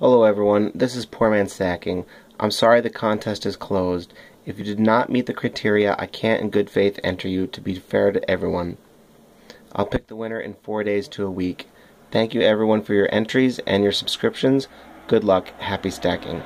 Hello everyone, this is Poor Man Stacking. I'm sorry the contest is closed. If you did not meet the criteria, I can't in good faith enter you to be fair to everyone. I'll pick the winner in 4 days to a week. Thank you everyone for your entries and your subscriptions. Good luck. Happy stacking.